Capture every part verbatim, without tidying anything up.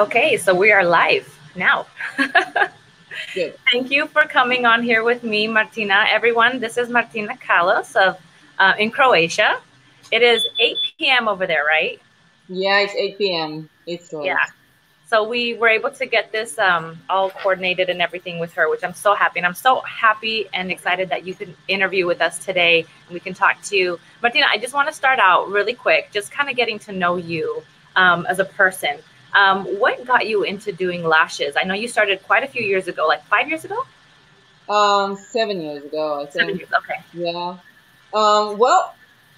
Okay, so we are live now. Good. Thank you for coming on here with me, Martina. Everyone, this is Martina Kallos of, uh, in Croatia. It is eight p m over there, right? Yeah, it's eight p m It's late. Yeah. So we were able to get this um, all coordinated and everything with her, which I'm so happy. And I'm so happy and excited that you can interview with us today and we can talk to you. Martina, I just want to start out really quick, just kind of getting to know you um, as a person. Um, what got you into doing lashes? I know you started quite a few years ago, like five years ago? Um, seven years ago, I think. Seven years, okay. Yeah. Um, well,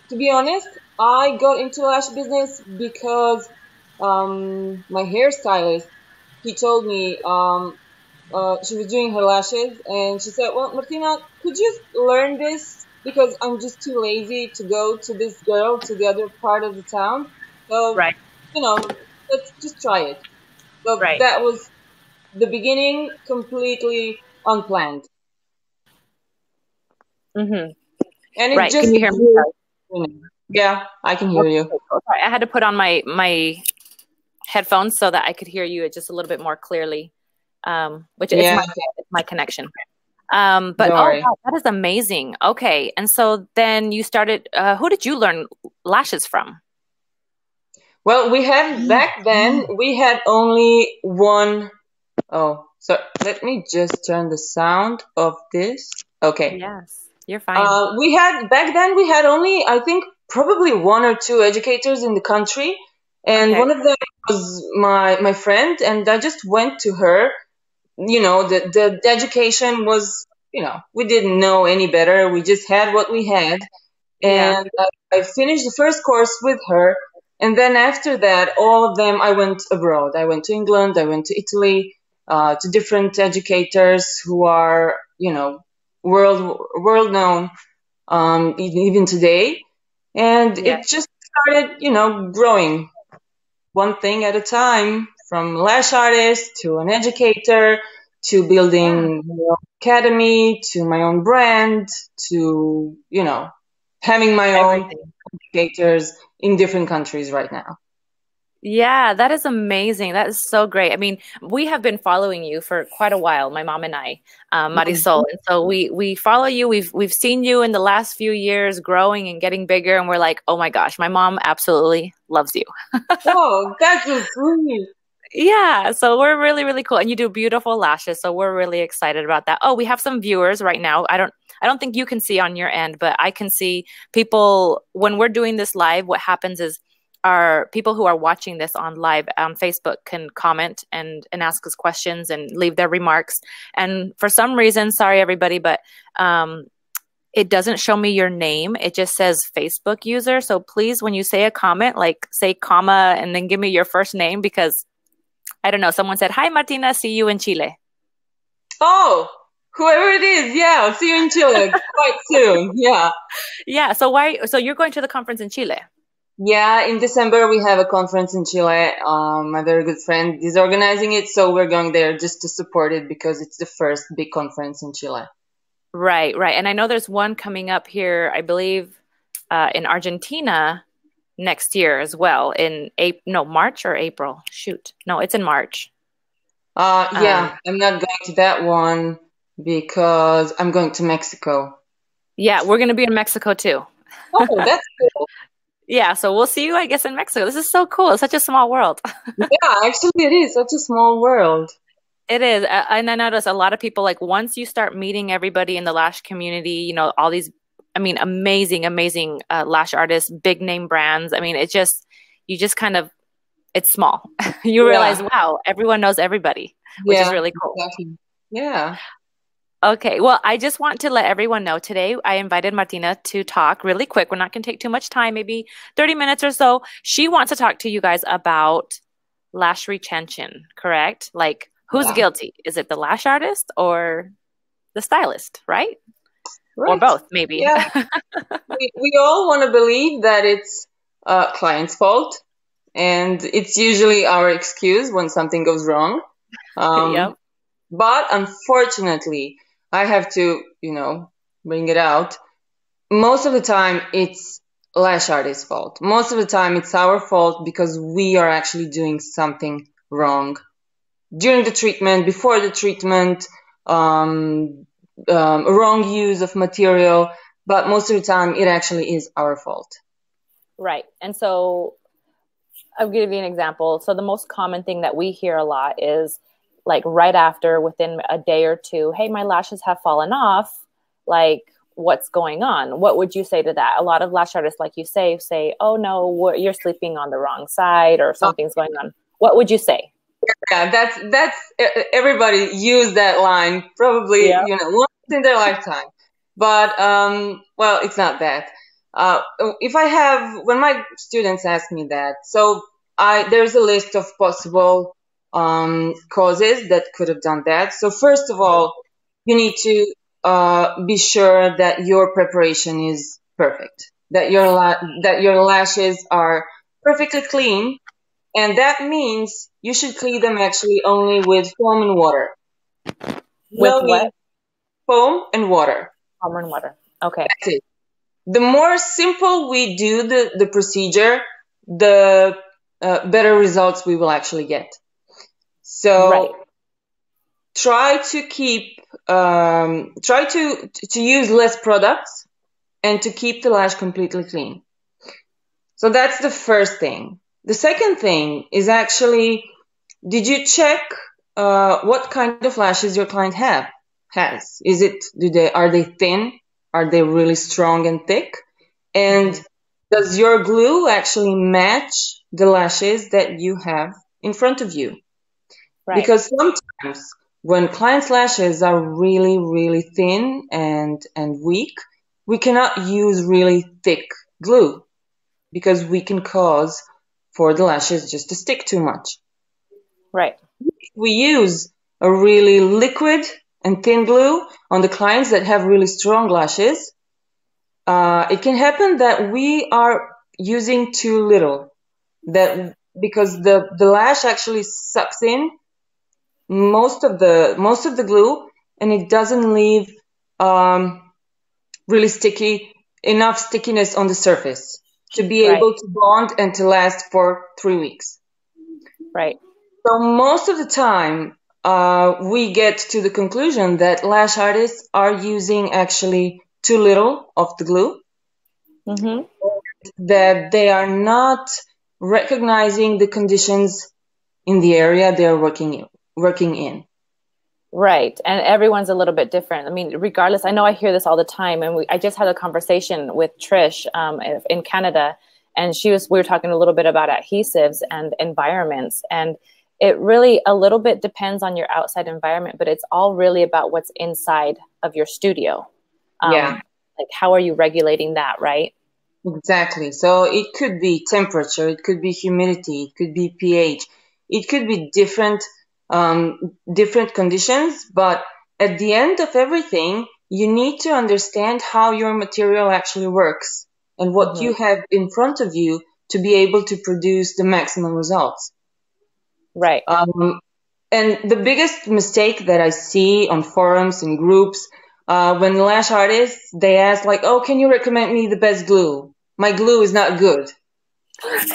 to be honest, I got into lash business because um, my hairstylist, he told me, um, uh, she was doing her lashes, and she said, well, Martina, could you learn this? Because I'm just too lazy to go to this girl to the other part of the town. So, right. you know... Let's just try it. So right. that was the beginning, completely unplanned. Mm-hmm. And it right. just can you hear me? Yeah, I can hear okay. you. Sorry, I had to put on my my headphones so that I could hear you just a little bit more clearly, um, which yeah. is my, it's my connection. Um, but oh, wow, that is amazing. Okay, and so then you started. Uh, who did you learn lashes from? Well, we had back then, we had only one. Oh, so let me just turn the sound of this. Okay. Yes, you're fine. Uh, we had back then, we had only, I think, probably one or two educators in the country. And okay. one of them was my, my friend. And I just went to her. You know, the, the, the education was, you know, we didn't know any better. We just had what we had. And yeah. I, I finished the first course with her. And then after that, all of them, I went abroad. I went to England, I went to Italy, uh, to different educators who are, you know, world world known um, even today. And yeah. it just started, you know, growing one thing at a time, from lash artist to an educator to building my own academy to my own brand to, you know, having my Everything. own educators in different countries right now. Yeah, that is amazing. That is so great. I mean, we have been following you for quite a while, my mom and I, um, Marisol. Mm-hmm. And so we we follow you. We've we've seen you in the last few years growing and getting bigger. And we're like, oh my gosh, my mom absolutely loves you. Oh, that's so sweet. Yeah, so we're really, really cool. And you do beautiful lashes. So we're really excited about that. Oh, we have some viewers right now. I don't I don't think you can see on your end, but I can see people when we're doing this live. What happens is our people who are watching this on live on Facebook can comment and, and ask us questions and leave their remarks. And for some reason, sorry, everybody, but um, it doesn't show me your name. It just says Facebook user. So please, when you say a comment, like say comma and then give me your first name, because I don't know. Someone said, hi, Martina, see you in Chile. Oh, whoever it is, yeah, I'll see you in Chile quite soon. Yeah, yeah. So why? So you're going to the conference in Chile? Yeah, in December we have a conference in Chile. Um, my very good friend is organizing it, so we're going there just to support it because it's the first big conference in Chile. Right, right. And I know there's one coming up here, I believe, uh, in Argentina next year as well. In April, no, March or April. Shoot, no, it's in March. Uh, yeah, um, I'm not going to that one. Because I'm going to Mexico. Yeah, we're going to be in Mexico too. Oh, that's cool. Yeah, so we'll see you, I guess, in Mexico. This is so cool. It's such a small world. Yeah, actually it is such a small world. It is. And I notice a lot of people, like once you start meeting everybody in the lash community, you know, all these, I mean, amazing, amazing uh, lash artists, big name brands. I mean, it just, you just kind of, it's small. You realize, yeah. wow, everyone knows everybody, which yeah, is really cool. Exactly. Yeah. Okay, well, I just want to let everyone know today I invited Martina to talk really quick. We're not going to take too much time, maybe thirty minutes or so. She wants to talk to you guys about lash retention, correct? Like, who's yeah. guilty? Is it the lash artist or the stylist, right? right. Or both, maybe. Yeah. we, we all want to believe that it's uh, client's fault, and it's usually our excuse when something goes wrong. Um, yep. But unfortunately, I have to, you know, bring it out. Most of the time, it's lash artist's fault. Most of the time, it's our fault because we are actually doing something wrong. During the treatment, before the treatment, um, um, wrong use of material, but most of the time it actually is our fault. Right. And so I'll give you an example. So the most common thing that we hear a lot is like right after, within a day or two, hey, my lashes have fallen off. Like, what's going on? What would you say to that? A lot of lash artists, like you say, say, oh no, you're sleeping on the wrong side or something's going on. What would you say? Yeah, that's, that's, everybody used that line probably, yeah. you know, once in their lifetime, but, um, well, it's not that. Uh, if I have, when my students ask me that, so I, there's a list of possible, um, causes that could have done that. So first of all, you need to, uh, be sure that your preparation is perfect, that your, la that your lashes are perfectly clean. And that means you should clean them actually only with foam and water. With no what? Foam and water. Foam and water. Okay. That's it. The more simple we do the, the procedure, the uh, better results we will actually get. So right. try to keep, um, try to, to use less products and to keep the lash completely clean. So that's the first thing. The second thing is actually, did you check uh, what kind of lashes your client have has? Is it do they are they thin? Are they really strong and thick? And does your glue actually match the lashes that you have in front of you? Right. Because sometimes when clients' lashes are really really thin and and weak, we cannot use really thick glue because we can cause for the lashes just to stick too much. Right. We use a really liquid and thin glue on the clients that have really strong lashes. Uh, it can happen that we are using too little, that because the, the lash actually sucks in most of the, most of the glue and it doesn't leave um, really sticky, enough stickiness on the surface to be able right. to bond and to last for three weeks. Right. So most of the time, uh, we get to the conclusion that lash artists are using actually too little of the glue, mm-hmm. that they are not recognizing the conditions in the area they're working in, working in. Right. And everyone's a little bit different. I mean, regardless, I know I hear this all the time. And we, I just had a conversation with Trish um, in Canada, and she was, we were talking a little bit about adhesives and environments. And it really a little bit depends on your outside environment, but it's all really about what's inside of your studio. Um, yeah. Like, how are you regulating that? Right. Exactly. So it could be temperature, it could be humidity, it could be pH, it could be different Um, different conditions, but at the end of everything, you need to understand how your material actually works and what mm-hmm. you have in front of you to be able to produce the maximum results. Right. Um, and the biggest mistake that I see on forums and groups, uh, when lash artists, they ask like, oh, can you recommend me the best glue? My glue is not good.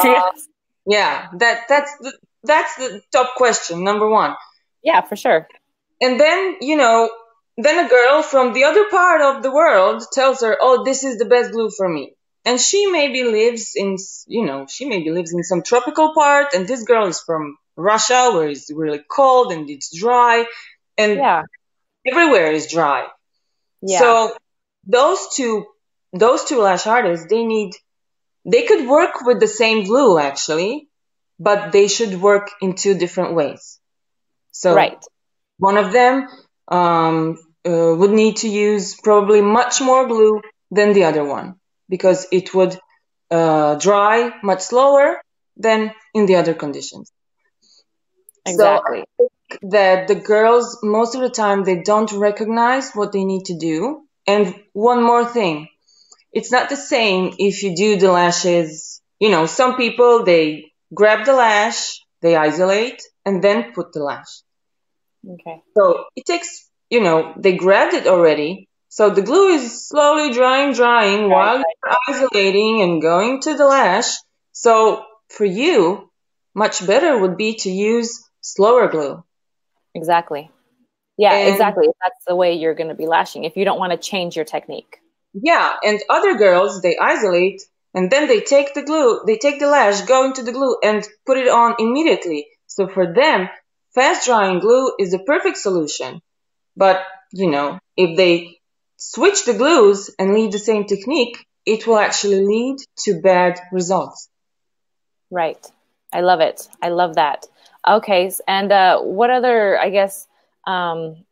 uh, yeah, that that's the That's the top question, number one. Yeah, for sure. And then, you know, then a girl from the other part of the world tells her, oh, this is the best glue for me. And she maybe lives in, you know, she maybe lives in some tropical part. And this girl is from Russia, where it's really cold and it's dry. And yeah. everywhere is dry. Yeah. So those two, those two lash artists, they need, they could work with the same glue, actually. But they should work in two different ways. So right. one of them um, uh, would need to use probably much more glue than the other one because it would uh, dry much slower than in the other conditions. Exactly. So I think that the girls, most of the time, they don't recognize what they need to do. And one more thing, it's not the same if you do the lashes. You know, some people, they grab the lash, they isolate, and then put the lash. Okay. So it takes, you know, they grabbed it already. So the glue is slowly drying, drying right. while you're isolating and going to the lash. So for you, much better would be to use slower glue. Exactly. Yeah, and exactly. That's the way you're going to be lashing if you don't want to change your technique. Yeah. And other girls, they isolate and then they take the glue, they take the lash, go into the glue and put it on immediately. So for them, fast drying glue is the perfect solution. But, you know, if they switch the glues and leave the same technique, it will actually lead to bad results. Right. I love it. I love that. Okay. And uh, what other, I guess, um,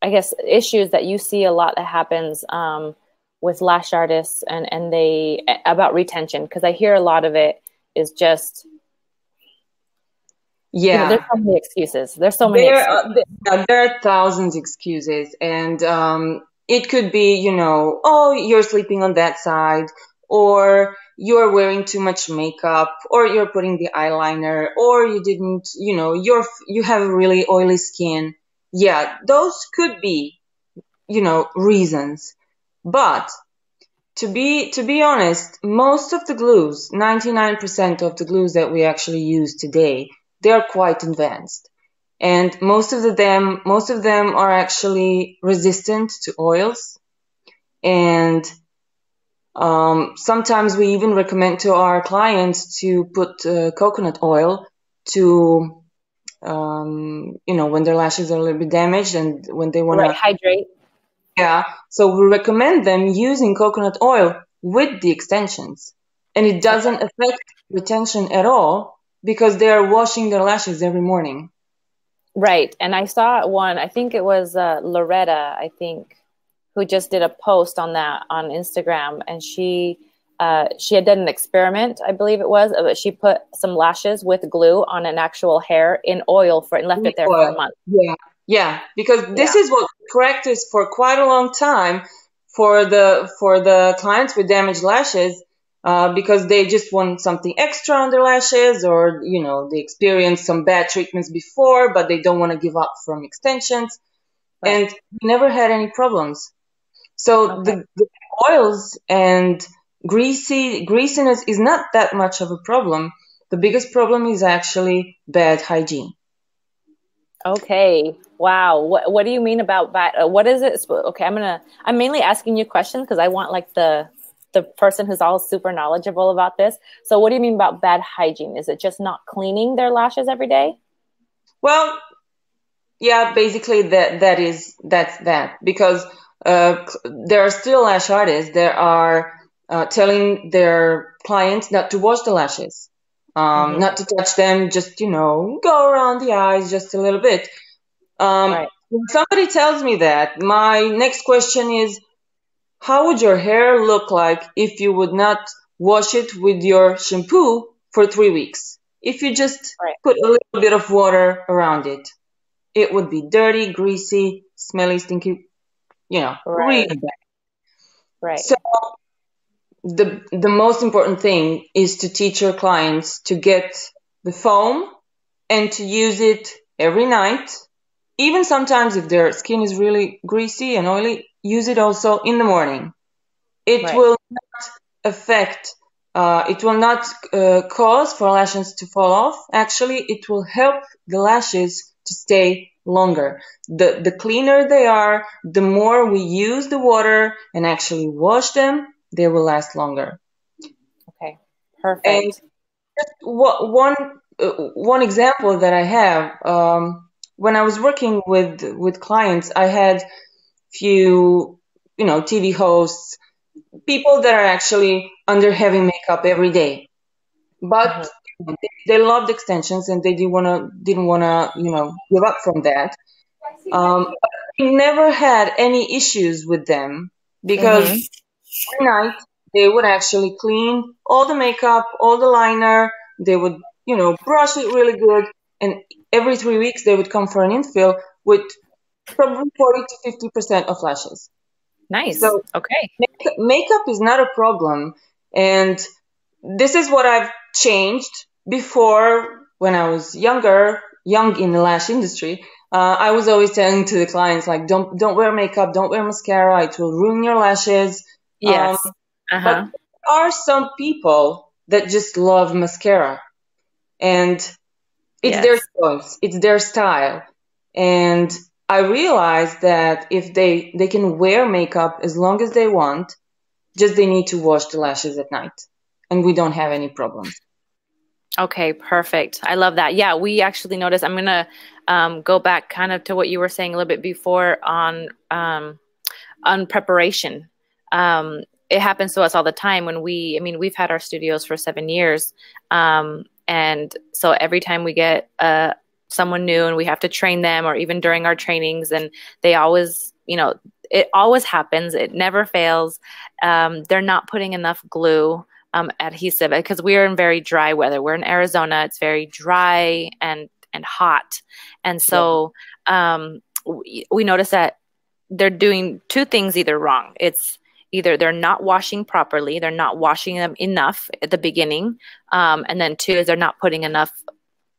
I guess issues that you see a lot that happens um, with lash artists and, and they, about retention? Because I hear a lot of it is just... Yeah, you know, there's so many excuses. There's so many. There, excuses. Are, there are thousands of excuses, and um, it could be, you know, oh, you're sleeping on that side, or you're wearing too much makeup, or you're putting the eyeliner, or you didn't, you know, you're you have really oily skin. Yeah, those could be, you know, reasons. But to be to be honest, most of the glues, ninety-nine percent of the glues that we actually use today, they're quite advanced, and most of them, most of them are actually resistant to oils. And um, sometimes we even recommend to our clients to put uh, coconut oil to, um, you know, when their lashes are a little bit damaged and when they want to hydrate. Yeah. So we recommend them using coconut oil with the extensions, and it doesn't affect retention at all, because they are washing their lashes every morning. Right. And I saw one, I think it was uh, Loretta, I think, who just did a post on that on Instagram. And she uh, she had done an experiment, I believe it was, but she put some lashes with glue on an actual hair in oil for and left it there for a month. Yeah, yeah. Because this yeah. is what we practiced for quite a long time for the, for the clients with damaged lashes. Uh, because they just want something extra on their lashes, or, you know, they experienced some bad treatments before, but they don't want to give up from extensions. Right. And we never had any problems. So okay. the, the oils and greasy greasiness is not that much of a problem. The biggest problem is actually bad hygiene. Okay. Wow. What, what do you mean about that? Uh, what is it? Okay. I'm going to, I'm mainly asking you questions because I want like the, the person who's all super knowledgeable about this. So what do you mean about bad hygiene? Is it just not cleaning their lashes every day? Well, yeah, basically that, that is, that's that, because uh, there are still lash artists that are uh, telling their clients not to wash the lashes, um, mm-hmm. not to touch them, just, you know, go around the eyes just a little bit. Um, right. When somebody tells me that, my next question is, how would your hair look like if you would not wash it with your shampoo for three weeks? If you just right. put a little bit of water around it, it would be dirty, greasy, smelly, stinky, you know, right. really bad. Right. So the, the most important thing is to teach your clients to get the foam and to use it every night. Even sometimes if their skin is really greasy and oily, use it also in the morning. It right. will not affect, uh, it will not uh, cause for lashes to fall off. Actually, it will help the lashes to stay longer. The, the cleaner they are, the more we use the water and actually wash them, they will last longer. Okay, perfect. And just one, uh, one example that I have, um, when I was working with, with clients, I had few, you know, T V hosts, people that are actually under heavy makeup every day, but mm-hmm. they, they loved extensions and they didn't want to, didn't want to, you know, give up from that. Um, but we never had any issues with them because mm-hmm. every night they would actually clean all the makeup, all the liner. They would, you know, brush it really good. And every three weeks they would come for an infill with probably forty to fifty percent of lashes. Nice. So okay. Make makeup is not a problem. And this is what I've changed. Before, when I was younger, young in the lash industry, uh, I was always telling to the clients, like, don't, don't wear makeup, don't wear mascara. It will ruin your lashes. Yes. Um, uh-huh. But there are some people that just love mascara. And It's yes. their choice. It's their style. And I realized that if they, they can wear makeup as long as they want, just they need to wash the lashes at night. And we don't have any problems. Okay, perfect. I love that. Yeah, we actually noticed. I'm going to um, go back kind of to what you were saying a little bit before on um, on preparation. Um, it happens to us all the time when we, I mean, we've had our studios for seven years. Um, and so every time we get uh, someone new and we have to train them, or even during our trainings, and they always, you know, it always happens. It never fails. Um, they're not putting enough glue. Um, adhesive, because we're in very dry weather. We're in Arizona. It's very dry and, and hot. And so um, we, we notice that they're doing two things either wrong. It's either they're not washing properly. They're not washing them enough at the beginning. Um, and then two is they're not putting enough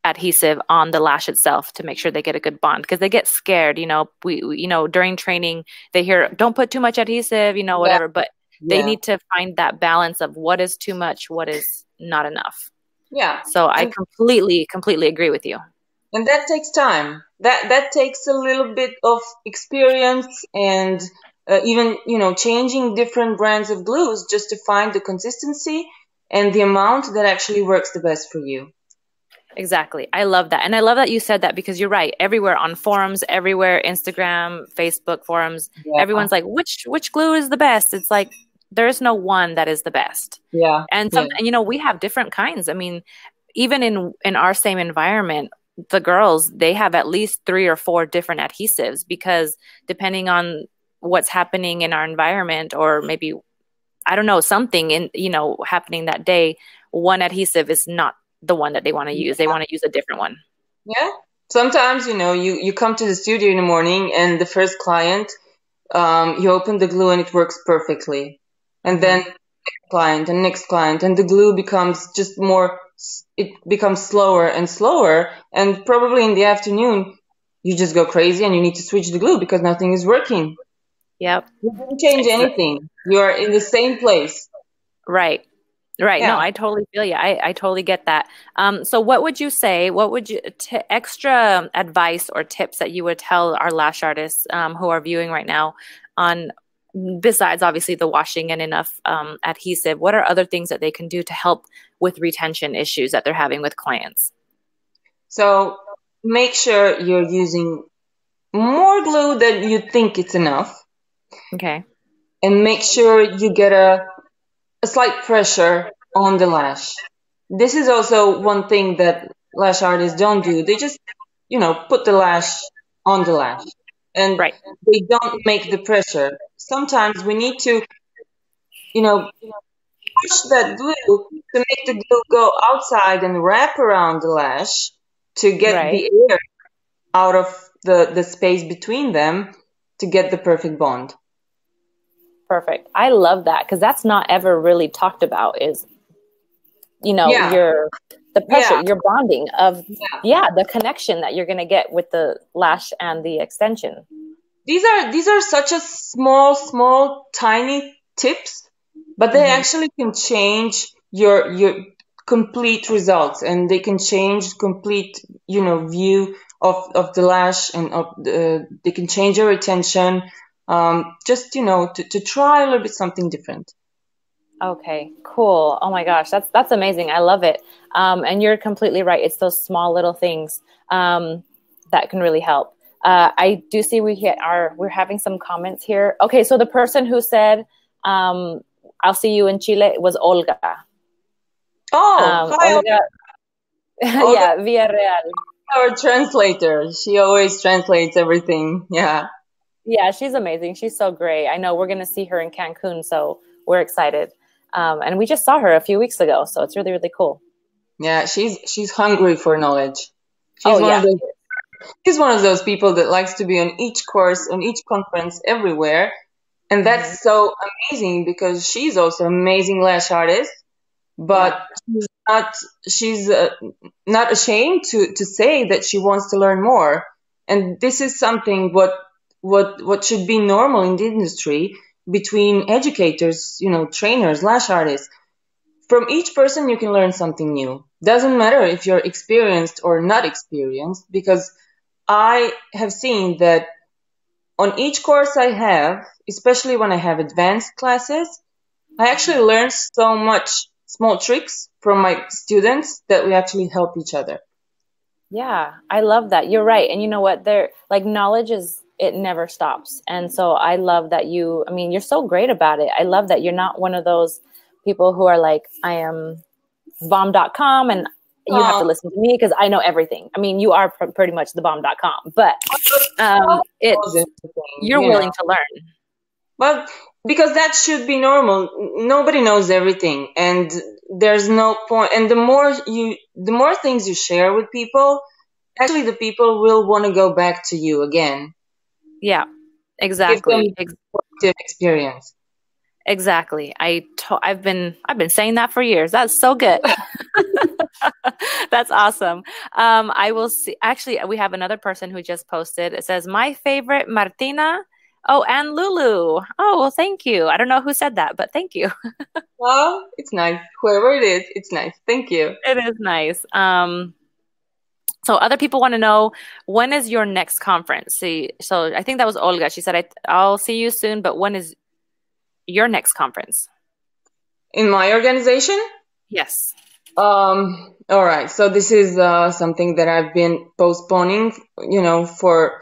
adhesive on the lash itself to make sure they get a good bond, because they get scared. You know, we, we, you know, during training, they hear, don't put too much adhesive, you know, whatever, yeah. but They yeah. need to find that balance of what is too much, what is not enough. Yeah. So I completely, completely agree with you. And that takes time. That that takes a little bit of experience, and uh, even, you know, changing different brands of glues just to find the consistency and the amount that actually works the best for you. Exactly. I love that. And I love that you said that, because you're right. Everywhere on forums, everywhere, Instagram, Facebook forums, yeah. everyone's like, which which glue is the best? It's like, there's no one that is the best. Yeah. And, some, yeah. and you know, we have different kinds. I mean, even in, in our same environment, the girls, they have at least three or four different adhesives, because depending on what's happening in our environment, or maybe, I don't know, something in, you know, happening that day, one adhesive is not the one that they want to use. They want to use a different one. Yeah. Sometimes, you know, you, you come to the studio in the morning, and the first client, um, you open the glue and it works perfectly. And then next client and next client, and the glue becomes just more, it becomes slower and slower. And probably in the afternoon, you just go crazy and you need to switch the glue because nothing is working. Yep. You didn't change anything. You are in the same place. Right. Right. Yeah. No, I totally feel you. I, I totally get that. Um, so what would you say, what would you, t extra advice or tips that you would tell our lash artists um, who are viewing right now, on, besides obviously the washing and enough um, adhesive, what are other things that they can do to help with retention issues that they're having with clients? So make sure you're using more glue than you think it's enough. Okay. And make sure you get a, a slight pressure on the lash. This is also one thing that lash artists don't do. They just, you know, put the lash on the lash, and right. they don't make the pressure. Sometimes we need to, you know, push that glue to make the glue go outside and wrap around the lash to get right. the air out of the, the space between them to get the perfect bond. Perfect. I love that, because that's not ever really talked about, is, you know, yeah. your the pressure, yeah. your bonding of, yeah. yeah, the connection that you're going to get with the lash and the extension. These are, these are such a small, small, tiny tips, but they mm-hmm. actually can change your, your complete results, and they can change complete, you know, view of, of the lash, and of the, they can change your retention. Um, just, you know, to, to try a little bit something different. Okay, cool. Oh my gosh. That's, that's amazing. I love it. Um, and you're completely right. It's those small little things, um, that can really help. Uh, I do see we hit our, we're having some comments here. Okay. So the person who said, um, I'll see you in Chile was Olga. Oh, um, hi, Olga. Olga. Yeah. Villarreal. Our translator. She always translates everything. Yeah. Yeah, she's amazing. She's so great. I know we're going to see her in Cancun, so we're excited. Um, and we just saw her a few weeks ago, so it's really, really cool. Yeah, she's she's hungry for knowledge. She's oh, one yeah. of those, she's one of those people that likes to be on each course, on each conference, everywhere. And that's mm-hmm. so amazing, because she's also an amazing lash artist, but yeah. she's not she's uh, not ashamed to to say that she wants to learn more. And this is something what What what should be normal in the industry between educators, you know, trainers, lash artists. From each person, you can learn something new. Doesn't matter if you're experienced or not experienced, because I have seen that on each course I have, especially when I have advanced classes, I actually learn so much small tricks from my students that we actually help each other. Yeah, I love that. You're right. And you know what? There, like, knowledge is, it never stops. And so I love that you, I mean, you're so great about it. I love that you're not one of those people who are like, I am bomb dot com and you Aww. Have to listen to me because I know everything. I mean, you are pr pretty much the bomb dot com, but um, it's, you're yeah. willing to learn. Well, because that should be normal. Nobody knows everything, and there's no point. And the more you, the more things you share with people, actually, the people will want to go back to you again. Yeah, exactly. Give them positive experience. Exactly. I to I've been I've been saying that for years. That's so good. That's awesome. Um, I will see. Actually, we have another person who just posted. It says, "My favorite, Martina." Oh, and Lulu. Oh, well, thank you. I don't know who said that, but thank you. Well, it's nice. Whoever it is, it's nice. Thank you. It is nice. Um, so other people want to know, when is your next conference? See, so I think that was Olga. She said, I, I'll see you soon, but when is your next conference? In my organization? Yes. Um, all right. So this is uh, something that I've been postponing, you know, for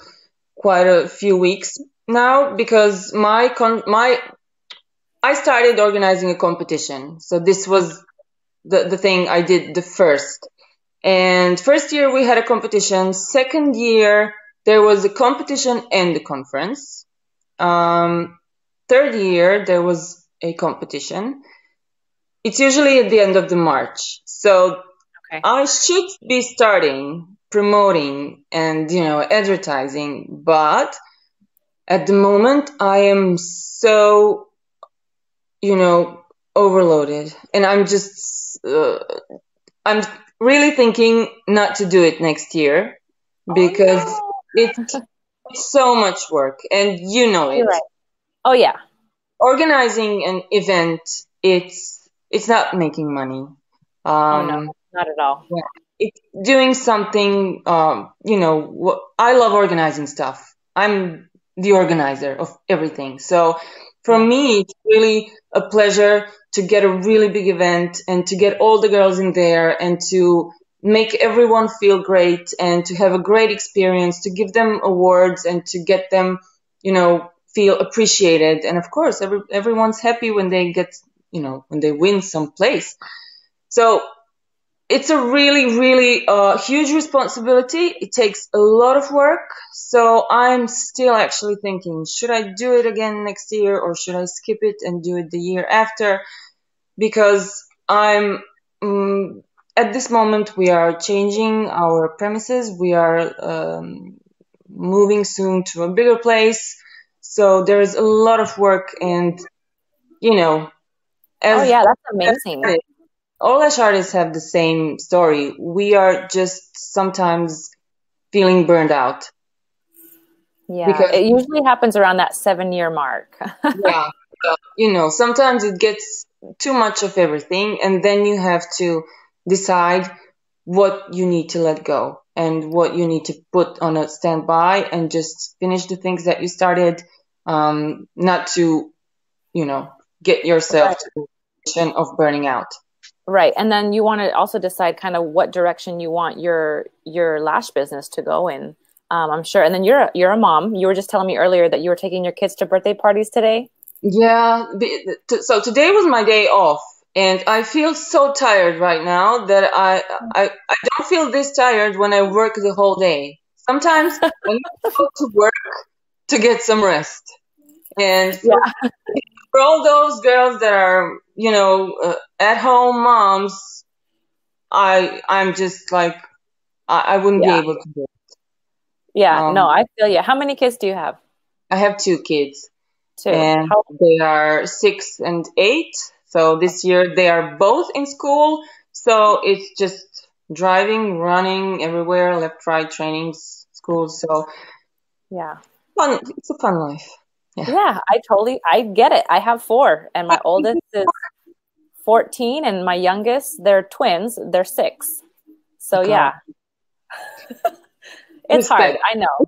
quite a few weeks now, because my con my I started organizing a competition. So this was the, the thing I did the first. And first year we had a competition. Second year there was a competition and a conference. Um, third year there was a competition. It's usually at the end of the March. So okay. I should be starting promoting and, you know, advertising, but at the moment, I am so, you know, overloaded, and I'm just, uh, I'm really thinking not to do it next year because oh, no. it's, it's so much work, and you know it. You're right. Oh yeah, organizing an event, it's it's not making money. Um, oh no, not at all. Yeah. It's doing something. Um, you know, I love organizing stuff. I'm the organizer of everything. So for me, it's really a pleasure to get a really big event and to get all the girls in there and to make everyone feel great and to have a great experience, to give them awards and to get them, you know, feel appreciated. And of course, every, everyone's happy when they get, you know, when they win someplace. So it's a really, really uh, huge responsibility. It takes a lot of work. So I'm still actually thinking, should I do it again next year or should I skip it and do it the year after? Because I'm, um, at this moment, we are changing our premises. We are um, moving soon to a bigger place. So there is a lot of work and, you know. As, oh, yeah, that's amazing. As, Eyelash artists have the same story. We are just sometimes feeling burned out. Yeah, because it usually happens around that seven-year mark. Yeah, you know, sometimes it gets too much of everything, and then you have to decide what you need to let go and what you need to put on a standby and just finish the things that you started, um, not to, you know, get yourself right. to the position of burning out. Right. And then you want to also decide kind of what direction you want your, your lash business to go in. Um, I'm sure. And then you're, you're a mom. You were just telling me earlier that you were taking your kids to birthday parties today. Yeah. So today was my day off, and I feel so tired right now that I, I, I don't feel this tired when I work the whole day. Sometimes I need to go to work to get some rest. And yeah. For all those girls that are, you know, uh, at home moms, I, I'm just like, I, I wouldn't yeah. be able to do it. Yeah, um, no, I feel you. How many kids do you have? I have two kids. Two. And How they are six and eight. So this year they are both in school. So it's just driving, running everywhere, left, right, trainings, school. So yeah, fun. It's a fun life. Yeah. yeah, I totally, I get it. I have four, and my oldest is fourteen, and my youngest, they're twins, they're six. So, God. Yeah. It's Respect. Hard, I know.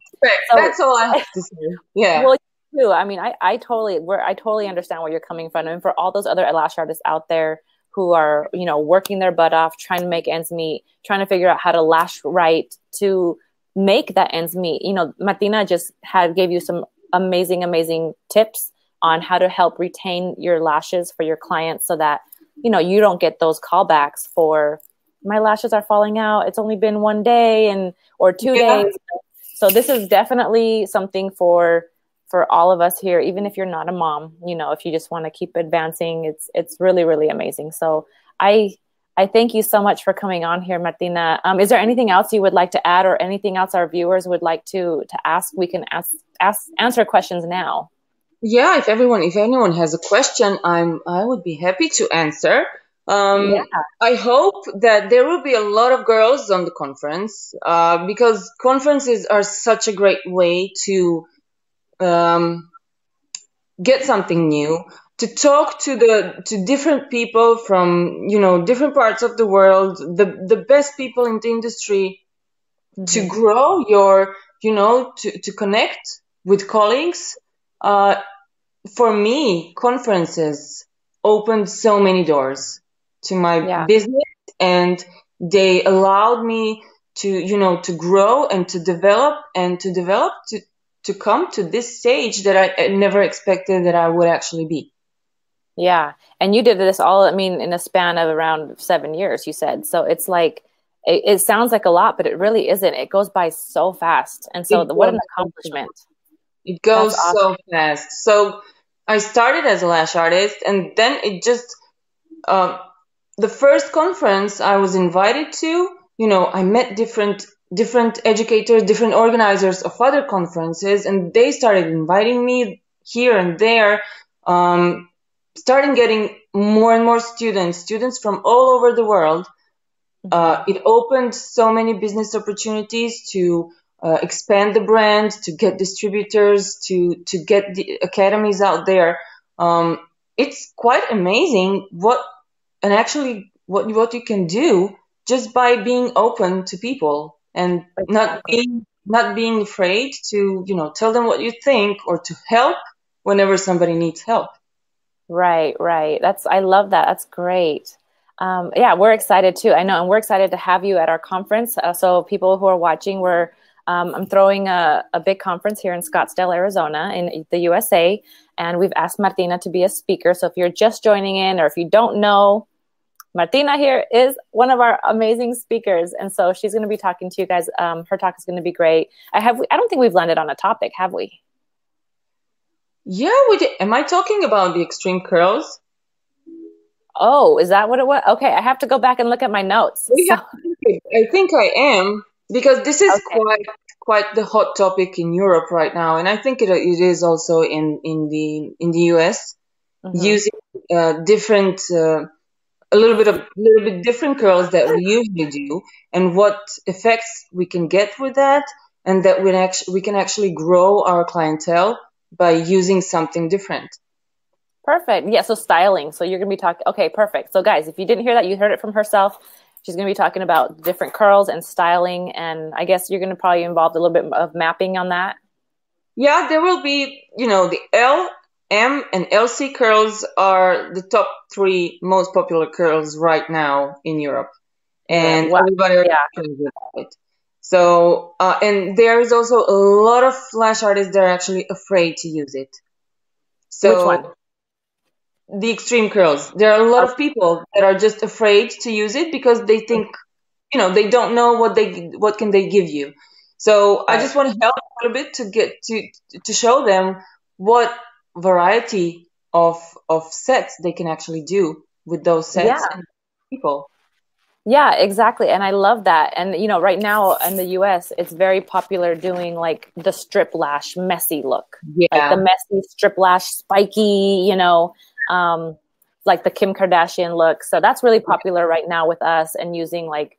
So, that's all I have to say. Yeah. Well, you too. I mean, I, I totally we're, I totally understand where you're coming from. And for all those other lash artists out there who are, you know, working their butt off, trying to make ends meet, trying to figure out how to lash right to make that ends meet. You know, Martina just had gave you some amazing, amazing tips on how to help retain your lashes for your clients so that, you know, you don't get those callbacks for my lashes are falling out. It's only been one day and or two yeah. days. So this is definitely something for for all of us here, even if you're not a mom, you know, if you just want to keep advancing, it's it's really, really amazing. So I I thank you so much for coming on here, Martina. Um, is there anything else you would like to add or anything else our viewers would like to to ask? We can ask, ask answer questions now. Yeah, if everyone if anyone has a question, I'm I would be happy to answer. Um, yeah. I hope that there will be a lot of girls on the conference, uh, because conferences are such a great way to, um, get something new, to talk to the, to different people from, you know, different parts of the world, the, the best people in the industry, mm-hmm. to grow your, you know, to, to connect with colleagues. Uh, for me, conferences opened so many doors to my yeah. business, and they allowed me to, you know, to grow and to develop and to develop to, to come to this stage that I never expected that I would actually be. Yeah. And you did this all, I mean, in a span of around seven years, you said. So it's like, it, it sounds like a lot, but it really isn't. It goes by so fast. And so the, what an accomplishment. It goes awesome. So fast. So I started as a lash artist, and then it just, uh, the first conference I was invited to, you know, I met different different educators, different organizers of other conferences, and they started inviting me here and there, um, starting getting more and more students, students from all over the world. Uh, it opened so many business opportunities to uh, expand the brand, to get distributors, to, to get the academies out there. Um, it's quite amazing what... And actually, what what you can do just by being open to people and not being not being afraid to, you know, tell them what you think or to help whenever somebody needs help. Right, right. That's I love that. That's great. Um, yeah, we're excited too. I know, and we're excited to have you at our conference. Uh, so people who are watching, we're um, I'm throwing a, a big conference here in Scottsdale, Arizona, in the U S A, and we've asked Martina to be a speaker. So if you're just joining in, or if you don't know, Martina here is one of our amazing speakers, and so she's going to be talking to you guys. Um, her talk is going to be great. I have, I don't think we've landed on a topic, have we? Yeah, we did. Am I talking about the extreme curls? Oh, is that what it was? Okay, I have to go back and look at my notes. Yeah, so. I think I am, because this is okay. quite quite the hot topic in Europe right now, and I think it, it is also in in the in the U S mm-hmm. using uh, different. Uh, A little bit of little bit different curls that we usually do, and what effects we can get with that, and that we actually we can actually grow our clientele by using something different. Perfect. Yeah. So styling. So you're gonna be talking. Okay. Perfect. So guys, if you didn't hear that, you heard it from herself. She's gonna be talking about different curls and styling, and I guess you're gonna probably involve a little bit of mapping on that. Yeah, there will be. You know, the L. M and L C curls are the top three most popular curls right now in Europe, and wow. everybody yeah. talking about it. So, uh, and there is also a lot of lash artists that are actually afraid to use it. So, which one? The extreme curls. There are a lot of people that are just afraid to use it because they think, you know, they don't know what they what can they give you. So, right. I just want to help a little bit to get to to show them what variety of of sets they can actually do with those sets yeah. and people. Yeah, exactly. And I love that. And you know, right now in the U S, it's very popular doing like the strip lash messy look. Yeah. Like the messy strip lash spiky, you know, um like the Kim Kardashian look. So that's really popular right now with us, and using like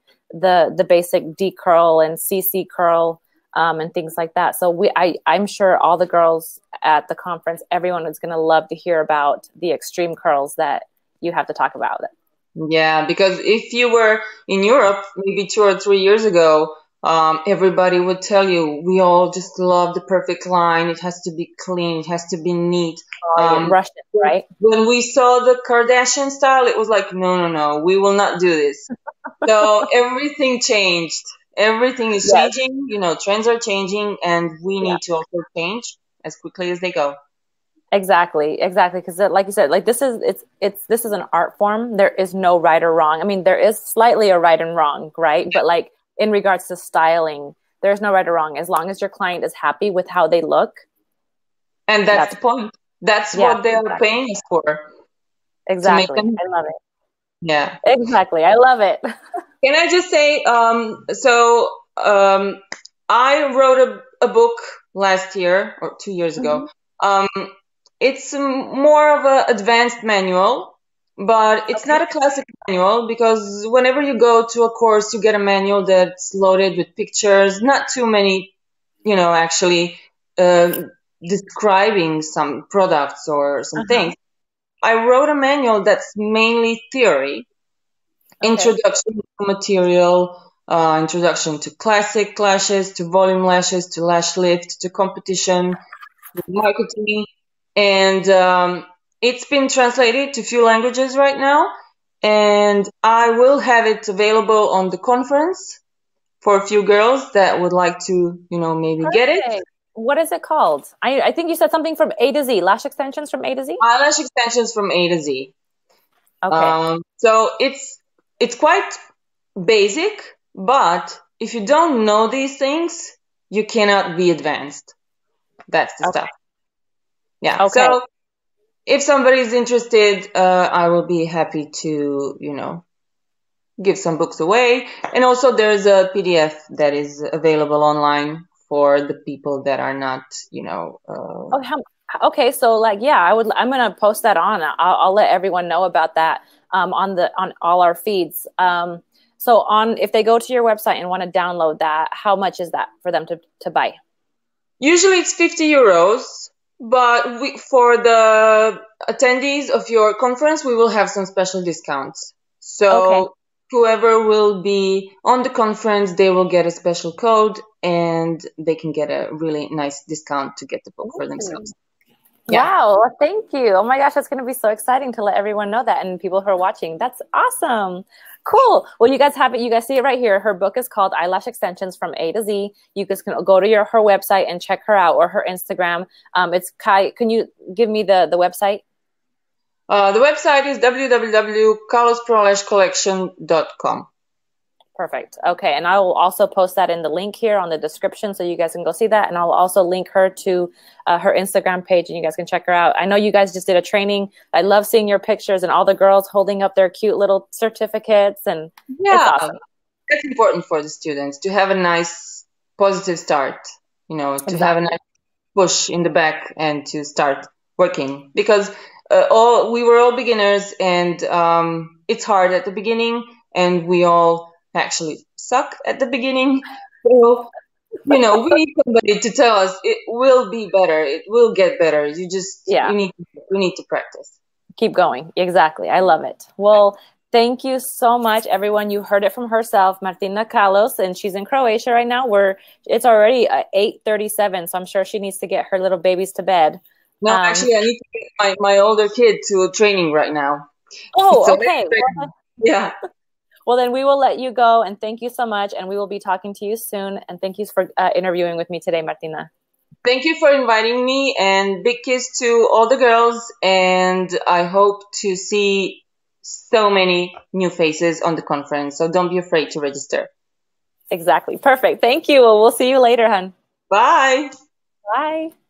the the basic D curl and C C curl. Um, and things like that. So we, I, I'm sure all the girls at the conference, everyone is going to love to hear about the extreme curls that you have to talk about it. Yeah, because if you were in Europe maybe two or three years ago, um, everybody would tell you, we all just love the perfect line. It has to be clean. It has to be neat. Um, Russian, right? When we saw the Kardashian style, it was like, no, no, no, we will not do this. So everything changed. Everything is yes. changing. You know, trends are changing, and we need yeah. to also change as quickly as they go. Exactly, exactly. Because, like you said, like this is it's it's this is an art form. There is no right or wrong. I mean, there is slightly a right and wrong, right? But like in regards to styling, there's no right or wrong. As long as your client is happy with how they look, and that's, that's the point. That's yeah, what they exactly. are paying us for. Exactly, them- I love it. Yeah, exactly. I love it. Can I just say, um, so um, I wrote a, a book last year or two years ago. Mm-hmm. Um, it's more of an advanced manual, but it's okay. not a classic manual, because whenever you go to a course, you get a manual that's loaded with pictures, not too many, you know, actually uh, describing some products or some uh-huh. things. I wrote a manual that's mainly theory, okay. introduction to material, uh, introduction to classic lashes, to volume lashes, to lash lift, to competition, to marketing. And um, it's been translated to a few languages right now. And I will have it available on the conference for a few girls that would like to, you know, maybe Perfect. get it. What is it called? I, I think you said something from A to Z. Lash extensions from A to Z? Eyelash extensions from A to Z. Okay. Um, so it's it's quite basic, but if you don't know these things, you cannot be advanced. That's the okay. stuff. Yeah. Okay. So if somebody's interested, uh, I will be happy to, you know, give some books away. And also there's a P D F that is available online for the people that are not, you know. Uh... Okay, okay, so like, yeah, I would. I'm gonna post that on. I'll, I'll let everyone know about that um, on the on all our feeds. Um, so on, if they go to your website and want to download that, how much is that for them to to buy? Usually it's fifty euros, but we, for the attendees of your conference, we will have some special discounts. So. Okay. Whoever will be on the conference, they will get a special code and they can get a really nice discount to get the book for themselves. Yeah. Wow. Well, thank you. Oh my gosh. That's going to be so exciting to let everyone know that. And people who are watching, that's awesome. Cool. Well, you guys have it. You guys see it right here. Her book is called Eyelash Extensions from A to Z. You guys can go to your, her website and check her out, or her Instagram. Um, it's Kai. Can you give me the, the website? Uh, the website is w w w dot kallos pro lash collection dot com. Perfect. Okay. And I will also post that in the link here on the description so you guys can go see that. And I'll also link her to uh, her Instagram page and you guys can check her out. I know you guys just did a training. I love seeing your pictures and all the girls holding up their cute little certificates. And yeah, it's awesome. That's important for the students to have a nice positive start, you know, to exactly. have a nice push in the back and to start working, because Uh, all we were all beginners, and um, it's hard at the beginning, and we all actually suck at the beginning. So, you know, we need somebody to tell us it will be better, it will get better. You just, yeah, we need, we need to practice. Keep going. Exactly. I love it. Well, thank you so much, everyone. You heard it from herself, Martina Kallos, and she's in Croatia right now. We're it's already uh, eight thirty-seven, so I'm sure she needs to get her little babies to bed. No, um, actually, I need to get my, my older kid to training right now. Oh, so okay. Well, yeah. Well, then we will let you go, and thank you so much, and we will be talking to you soon. And thank you for uh, interviewing with me today, Martina. Thank you for inviting me, and big kiss to all the girls, and I hope to see so many new faces on the conference. So don't be afraid to register. Exactly. Perfect. Thank you. Well, we'll see you later, hon. Bye. Bye.